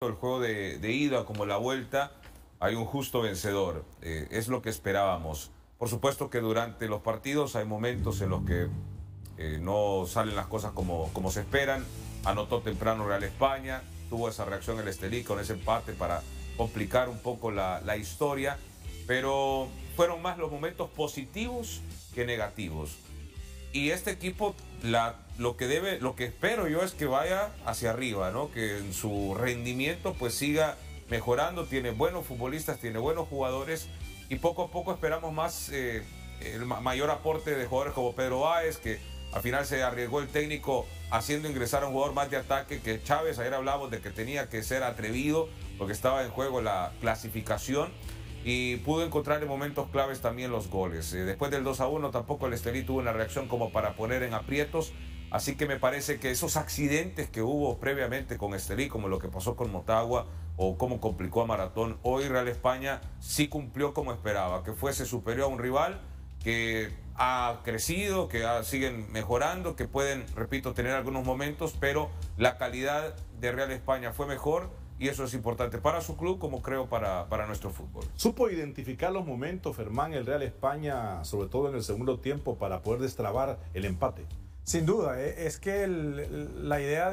El juego de ida como la vuelta, hay un justo vencedor, es lo que esperábamos. Por supuesto que durante los partidos hay momentos en los que no salen las cosas como se esperan. Anotó temprano Real España, tuvo esa reacción el Estelí con ese empate para complicar un poco la historia, pero fueron más los momentos positivos que negativos. Y este equipo, lo que espero yo es que vaya hacia arriba, ¿no? Que en su rendimiento pues siga mejorando, tiene buenos futbolistas, tiene buenos jugadores y poco a poco esperamos más, el mayor aporte de jugadores como Pedro Baez, que al final se arriesgó el técnico haciendo ingresar a un jugador más de ataque que Chávez. Ayer hablamos de que tenía que ser atrevido porque estaba en juego la clasificación. Y pudo encontrar en momentos claves también los goles. Después del 2-1 tampoco el Estelí tuvo una reacción como para poner en aprietos. Así que me parece que esos accidentes que hubo previamente con Estelí, como lo que pasó con Motagua o cómo complicó a Maratón, hoy Real España sí cumplió como esperaba, que fuese superior a un rival que ha crecido, que siguen mejorando, que pueden, repito, tener algunos momentos, pero la calidad de Real España fue mejor. Y eso es importante para su club, como creo para nuestro fútbol. Supo identificar los momentos, Fermán, el Real España, sobre todo en el segundo tiempo, para poder destrabar el empate. Sin duda, es que la idea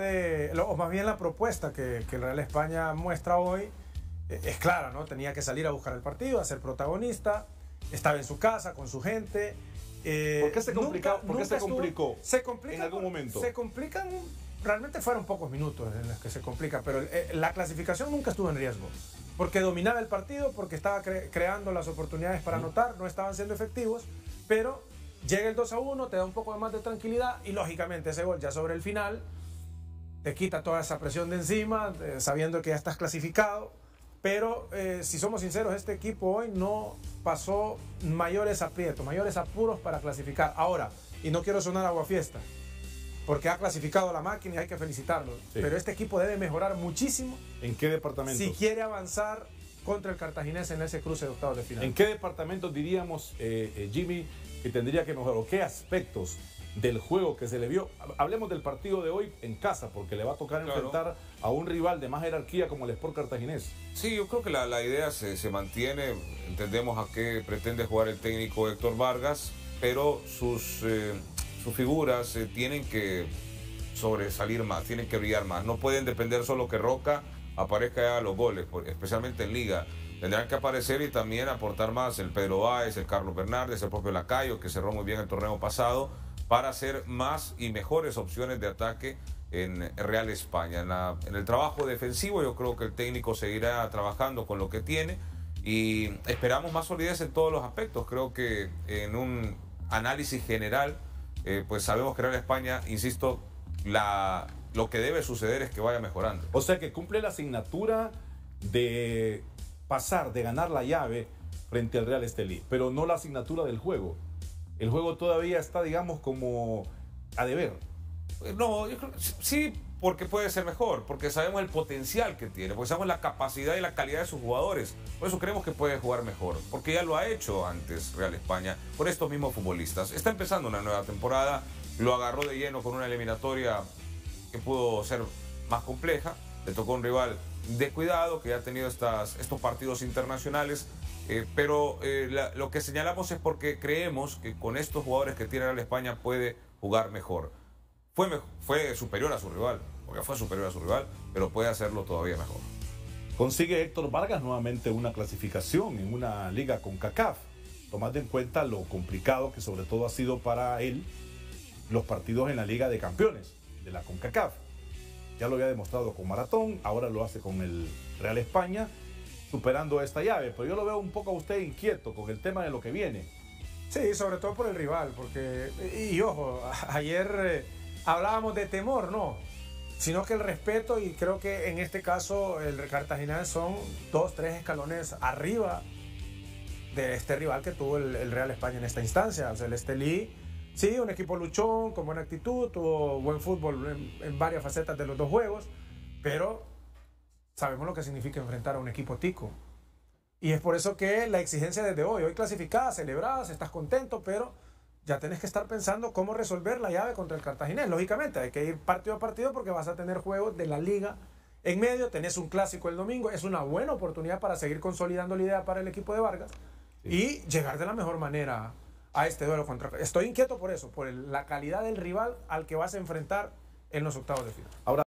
o más bien la propuesta que el Real España muestra hoy es clara, ¿no? Tenía que salir a buscar el partido, a ser protagonista, estaba en su casa, con su gente. ¿Por qué se complicó? ¿Se complicó en algún momento? Se complican. Realmente fueron pocos minutos en los que se complica, pero la clasificación nunca estuvo en riesgo, porque dominaba el partido, porque estaba creando las oportunidades para anotar, no estaban siendo efectivos, pero llega el 2-1, te da un poco más de tranquilidad y lógicamente ese gol ya sobre el final te quita toda esa presión de encima, sabiendo que ya estás clasificado, pero si somos sinceros, este equipo hoy no pasó mayores aprietos, mayores apuros para clasificar. Ahora, y no quiero sonar aguafiesta, porque ha clasificado a la máquina y hay que felicitarlo. Sí. Pero este equipo debe mejorar muchísimo. ¿En qué departamento? Si quiere avanzar contra el Cartaginés en ese cruce de octavos de final. ¿En qué departamento diríamos, Jimmy, que tendría que mejorar? ¿O qué aspectos del juego que se le vio? Hablemos del partido de hoy en casa, porque le va a tocar enfrentar a un rival de más jerarquía como el Sport Cartaginés. Sí, yo creo que la idea se mantiene. Entendemos a qué pretende jugar el técnico Héctor Vargas, pero sus figuras tienen que sobresalir más, tienen que brillar más. No pueden depender solo que Roca aparezca y haga los goles, especialmente en Liga. Tendrán que aparecer y también aportar más el Pedro Baez, el Carlos Bernardes, el propio Lacayo, que cerró muy bien el torneo pasado, para hacer más y mejores opciones de ataque en Real España. En el trabajo defensivo yo creo que el técnico seguirá trabajando con lo que tiene y esperamos más solidez en todos los aspectos. Creo que en un análisis general, pues sabemos que Real España, insisto, lo que debe suceder es que vaya mejorando. O sea que cumple la asignatura de pasar, de ganar la llave frente al Real Estelí, pero no la asignatura del juego. El juego todavía está, digamos, como a deber. No, yo creo que sí, porque puede ser mejor, porque sabemos el potencial que tiene, porque sabemos la capacidad y la calidad de sus jugadores. Por eso creemos que puede jugar mejor, porque ya lo ha hecho antes Real España con estos mismos futbolistas. Está empezando una nueva temporada, lo agarró de lleno con una eliminatoria que pudo ser más compleja. Le tocó un rival descuidado que ya ha tenido estos partidos internacionales, pero lo que señalamos es porque creemos que con estos jugadores que tiene Real España puede jugar mejor. Fue superior a su rival, porque fue superior a su rival, pero puede hacerlo todavía mejor. Consigue Héctor Vargas nuevamente una clasificación en una liga Concacaf, tomando en cuenta lo complicado que sobre todo ha sido para él los partidos en la Liga de Campeones de la Concacaf. Ya lo había demostrado con Maratón, ahora lo hace con el Real España, superando esta llave. Pero yo lo veo un poco a usted inquieto con el tema de lo que viene. Sí, sobre todo por el rival, porque, y ojo, ayer hablábamos de temor, no, sino que el respeto, y creo que en este caso el Cartaginés son 2, 3 escalones arriba de este rival que tuvo el Real España en esta instancia. O sea, el Estelí, sí, un equipo luchón, con buena actitud, tuvo buen fútbol en varias facetas de los dos juegos, pero sabemos lo que significa enfrentar a un equipo tico. Y es por eso que la exigencia desde hoy clasificada, celebrada, estás contento, pero ya tenés que estar pensando cómo resolver la llave contra el Cartaginés. Lógicamente, hay que ir partido a partido porque vas a tener juegos de la Liga En medio tenés un clásico el domingo, es una buena oportunidad para seguir consolidando la idea para el equipo de Vargas y llegar de la mejor manera a este duelo contra... Estoy inquieto por eso, por la calidad del rival al que vas a enfrentar en los octavos de final. Ahora,